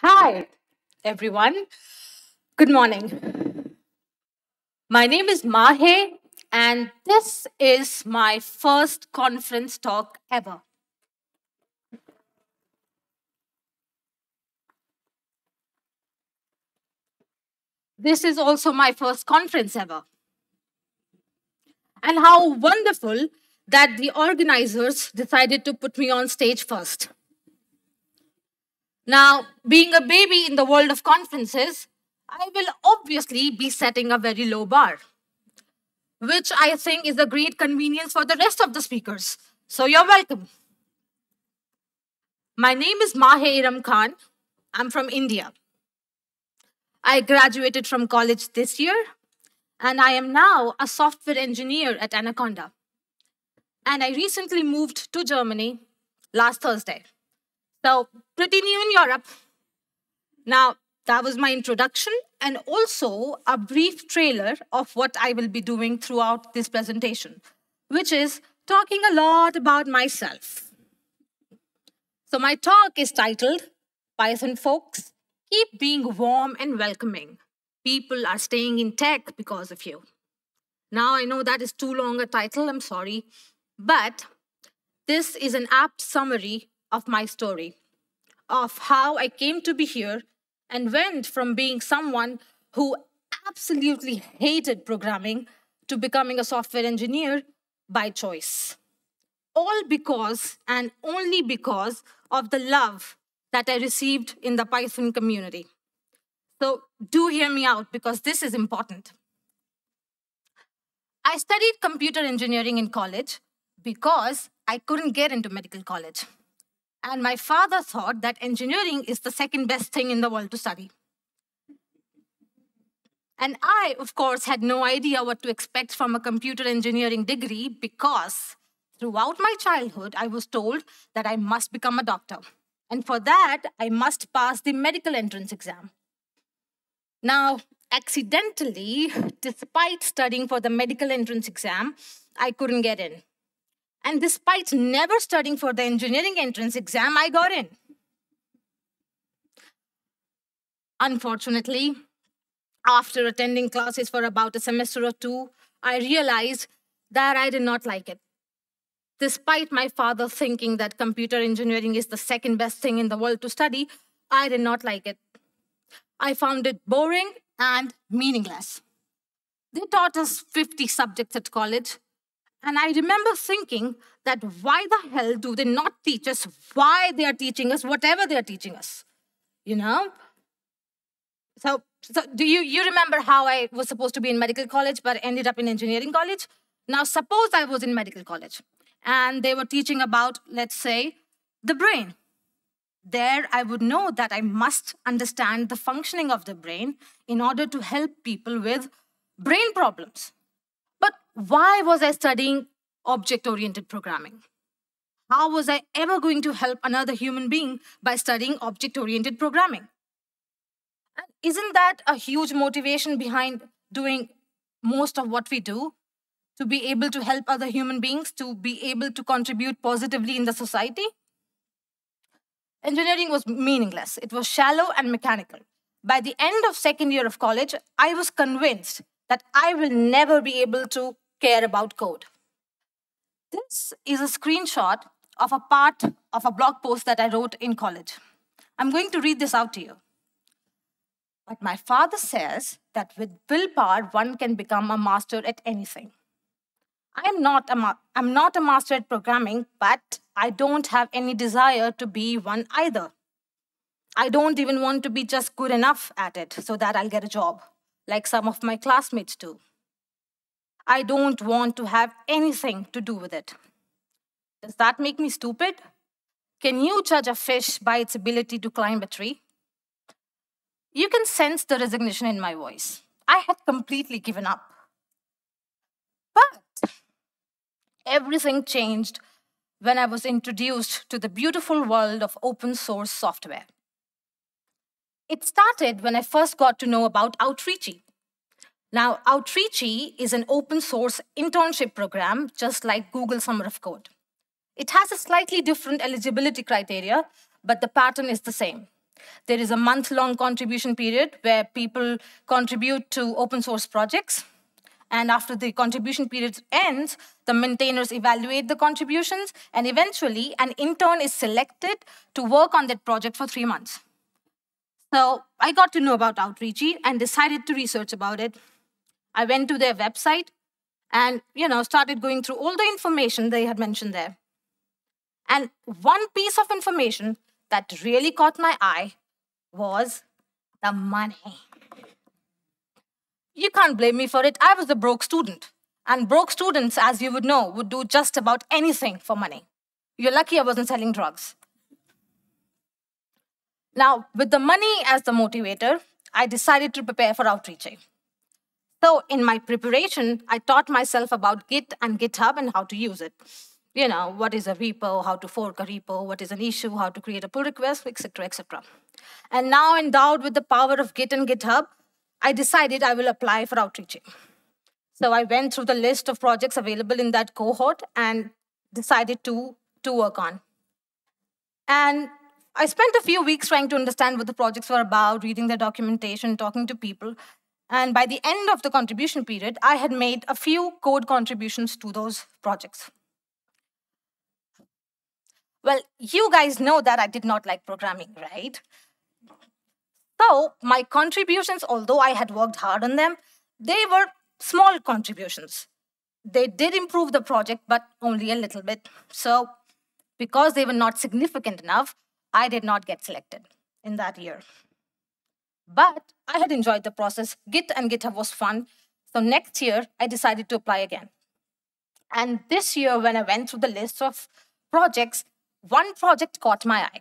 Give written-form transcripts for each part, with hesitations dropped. Hi, everyone. Good morning. My name is Mahe, and this is my first conference talk ever. This is also my first conference ever. And how wonderful that the organizers decided to put me on stage first. Now, being a baby in the world of conferences, I will obviously be setting a very low bar, which I think is a great convenience for the rest of the speakers. So you're welcome. My name is Mahe Iram Khan. I'm from India. I graduated from college this year, and I am now a software engineer at Anaconda. And I recently moved to Germany last Thursday. So pretty new in Europe. Now, that was my introduction and also a brief trailer of what I will be doing throughout this presentation, which is talking a lot about myself. So my talk is titled, Python Folks, Keep Being Warm and Welcoming. People are staying in tech because of you. Now, I know that is too long a title, I'm sorry, but this is an apt summary of my story, of how I came to be here and went from being someone who absolutely hated programming to becoming a software engineer by choice. All because and only because of the love that I received in the Python community. So do hear me out because this is important. I studied computer engineering in college because I couldn't get into medical college. And my father thought that engineering is the second best thing in the world to study. And I, of course, had no idea what to expect from a computer engineering degree because throughout my childhood, I was told that I must become a doctor. And for that, I must pass the medical entrance exam. Now, accidentally, despite studying for the medical entrance exam, I couldn't get in. And despite never studying for the engineering entrance exam, I got in. Unfortunately, after attending classes for about a semester or two, I realized that I did not like it. Despite my father thinking that computer engineering is the second best thing in the world to study, I did not like it. I found it boring and meaningless. They taught us 50 subjects at college. And I remember thinking that why the hell do they not teach us why they are teaching us whatever they are teaching us, you know? So do you remember how I was supposed to be in medical college but ended up in engineering college? Now, suppose I was in medical college and they were teaching about, let's say, the brain. There, I would know that I must understand the functioning of the brain in order to help people with brain problems. Why was I studying object-oriented programming? How was I ever going to help another human being by studying object-oriented programming? And isn't that a huge motivation behind doing most of what we do? To be able to help other human beings, to be able to contribute positively in the society? Engineering was meaningless. It was shallow and mechanical. By the end of second year of college, I was convinced that I will never be able to care about code. This is a screenshot of a part of a blog post that I wrote in college. I'm going to read this out to you. But my father says that with willpower, one can become a master at anything. I'm not a master at programming, but I don't have any desire to be one either. I don't even want to be just good enough at it so that I'll get a job, like some of my classmates do. I don't want to have anything to do with it. Does that make me stupid? Can you judge a fish by its ability to climb a tree? You can sense the resignation in my voice. I had completely given up. But everything changed when I was introduced to the beautiful world of open source software. It started when I first got to know about Outreachy. Now, Outreachy is an open source internship program, just like Google Summer of Code. It has a slightly different eligibility criteria, but the pattern is the same. There is a month-long contribution period where people contribute to open source projects. And after the contribution period ends, the maintainers evaluate the contributions, and eventually an intern is selected to work on that project for 3 months. So I got to know about Outreachy and decided to research about it. I went to their website and started going through all the information they had mentioned there. And one piece of information that really caught my eye was the money. You can't blame me for it. I was a broke student. And broke students, as you would know, would do just about anything for money. You're lucky I wasn't selling drugs. Now, with the money as the motivator, I decided to prepare for Outreachy. So in my preparation, I taught myself about Git and GitHub and how to use it. What is a repo, how to fork a repo, what is an issue, how to create a pull request, etc., etc. And now endowed with the power of Git and GitHub, I decided I will apply for Outreachy. So I went through the list of projects available in that cohort and decided to work on. And I spent a few weeks trying to understand what the projects were about, reading their documentation, talking to people. And by the end of the contribution period, I had made a few code contributions to those projects. Well, you guys know that I did not like programming, right? So my contributions, although I had worked hard on them, they were small contributions. They did improve the project, but only a little bit. So because they were not significant enough, I did not get selected in that year. But I had enjoyed the process. Git and GitHub was fun. So next year, I decided to apply again. And this year, when I went through the list of projects, one project caught my eye.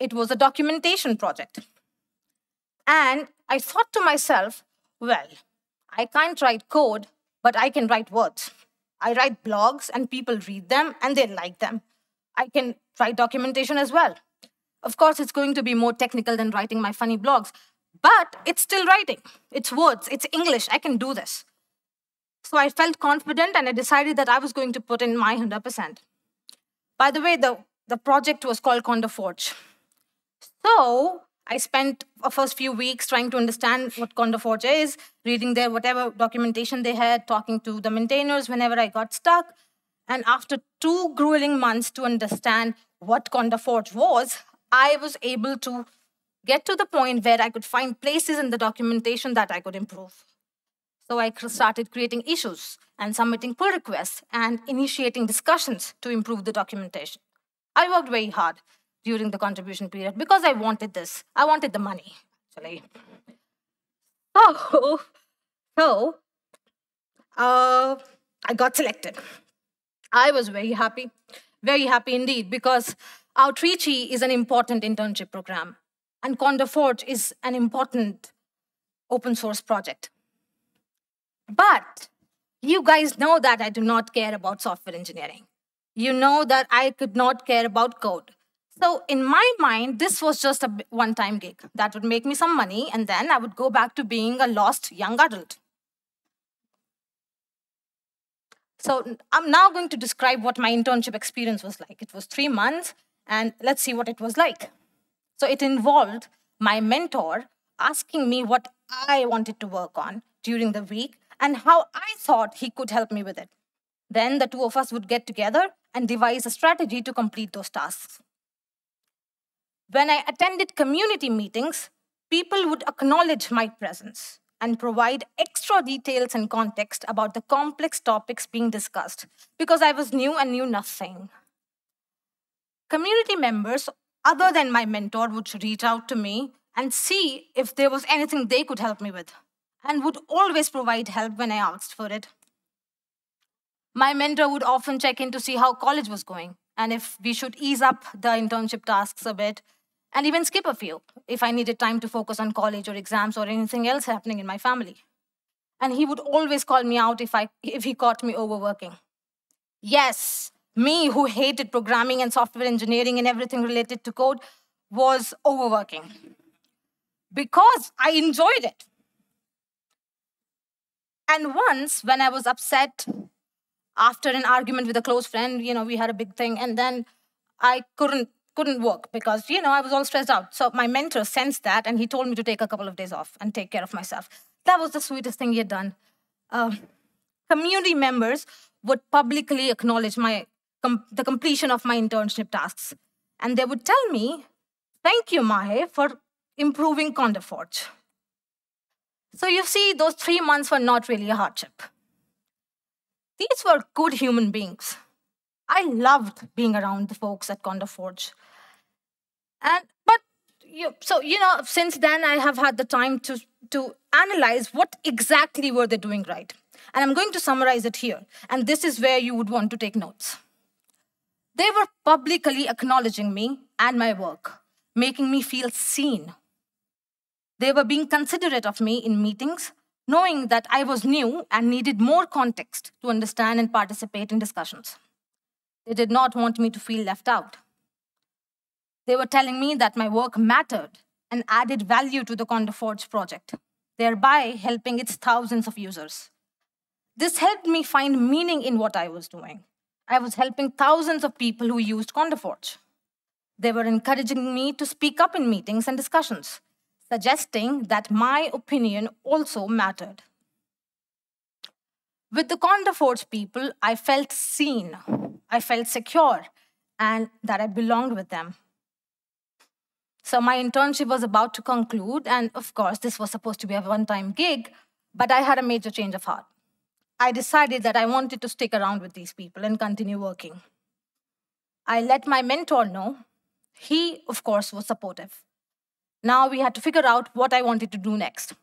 It was a documentation project. And I thought to myself, well, I can't write code, but I can write words. I write blogs, and people read them, and they like them. I can write documentation as well. Of course, it's going to be more technical than writing my funny blogs, but it's still writing. It's words. It's English. I can do this. So I felt confident, and I decided that I was going to put in my 100%. By the way, the project was called Conda Forge. So I spent the first few weeks trying to understand what Conda Forge is, reading their whatever documentation they had, talking to the maintainers whenever I got stuck. And after 2 grueling months to understand what Conda Forge was, I was able to get to the point where I could find places in the documentation that I could improve. So I started creating issues and submitting pull requests and initiating discussions to improve the documentation. I worked very hard during the contribution period because I wanted this. I wanted the money, actually. So I got selected. I was very happy indeed, because Outreachy is an important internship program, and Conda Forge is an important open source project. But you guys know that I do not care about software engineering. You know that I could not care about code. So in my mind, this was just a one-time gig that would make me some money, and then I would go back to being a lost young adult. So I'm now going to describe what my internship experience was like. It was 3 months, and let's see what it was like. So it involved my mentor asking me what I wanted to work on during the week and how I thought he could help me with it. Then the 2 of us would get together and devise a strategy to complete those tasks. When I attended community meetings, people would acknowledge my presence and provide extra details and context about the complex topics being discussed, because I was new and knew nothing. Community members, other than my mentor, would reach out to me and see if there was anything they could help me with, and would always provide help when I asked for it. My mentor would often check in to see how college was going, and if we should ease up the internship tasks a bit, and even skip a few if I needed time to focus on college or exams or anything else happening in my family. And he would always call me out if he caught me overworking. Yes, me who hated programming and software engineering and everything related to code was overworking because I enjoyed it. And once when I was upset after an argument with a close friend, we had a big thing, and then I couldn't couldn't work because, you know, I was all stressed out. So my mentor sensed that, and he told me to take a couple of days off and take care of myself. That was the sweetest thing he had done. Community members would publicly acknowledge my the completion of my internship tasks. And they would tell me, thank you, Mahe, for improving Conda Forge. So you see, those 3 months were not really a hardship. These were good human beings. I loved being around the folks at Conda Forge. So since then, I have had the time to analyze what exactly were they doing right. And I'm going to summarize it here. And this is where you would want to take notes. They were publicly acknowledging me and my work, making me feel seen. They were being considerate of me in meetings, knowing that I was new and needed more context to understand and participate in discussions. They did not want me to feel left out. They were telling me that my work mattered and added value to the Conda Forge project, thereby helping its thousands of users. This helped me find meaning in what I was doing. I was helping thousands of people who used Conda Forge. They were encouraging me to speak up in meetings and discussions, suggesting that my opinion also mattered. With the Conda Forge people, I felt seen, I felt secure, and that I belonged with them. So my internship was about to conclude, and of course, this was supposed to be a one-time gig, but I had a major change of heart. I decided that I wanted to stick around with these people and continue working. I let my mentor know. He, of course, was supportive. Now we had to figure out what I wanted to do next.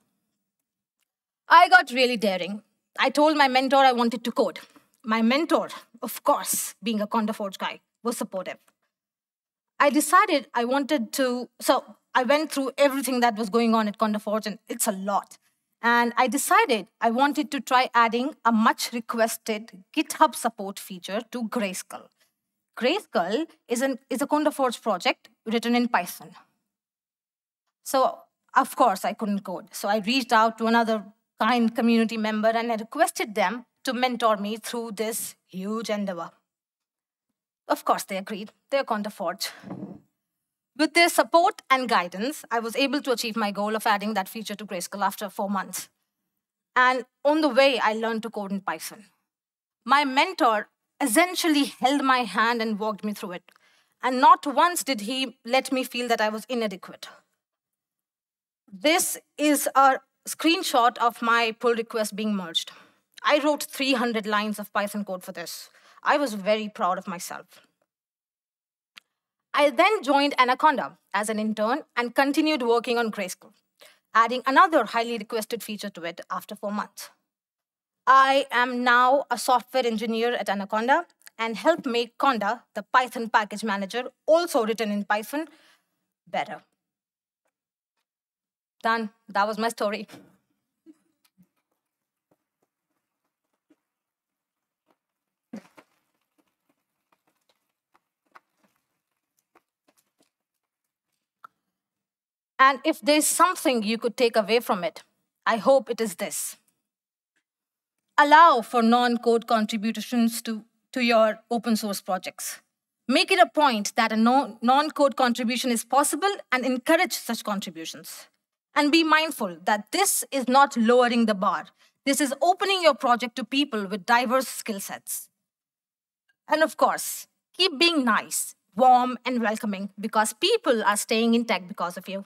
I got really daring. I told my mentor I wanted to code. My mentor, of course, being a Conda Forge guy, was supportive. I decided I wanted to, so I went through everything that was going on at Conda Forge, and it's a lot. And I decided I wanted to try adding a much requested GitHub support feature to Grayskull. Grayskull is a Conda Forge project written in Python. So, of course, I couldn't code. So I reached out to another kind community member and I requested them to mentor me through this huge endeavor. Of course, they agreed. They're Conda Forge. With their support and guidance, I was able to achieve my goal of adding that feature to Grayskull after 4 months. And on the way, I learned to code in Python. My mentor essentially held my hand and walked me through it. And not once did he let me feel that I was inadequate. This is a screenshot of my pull request being merged. I wrote 300 lines of Python code for this. I was very proud of myself. I then joined Anaconda as an intern and continued working on Grayskull, adding another highly requested feature to it after 4 months. I am now a software engineer at Anaconda and help make Conda, the Python package manager, also written in Python, better. Done. That was my story. And if there's something you could take away from it, I hope it is this. Allow for non-code contributions to your open source projects. Make it a point that a non-code contribution is possible and encourage such contributions. And be mindful that this is not lowering the bar. This is opening your project to people with diverse skill sets. And of course, keep being nice, warm, and welcoming because people are staying in tech because of you.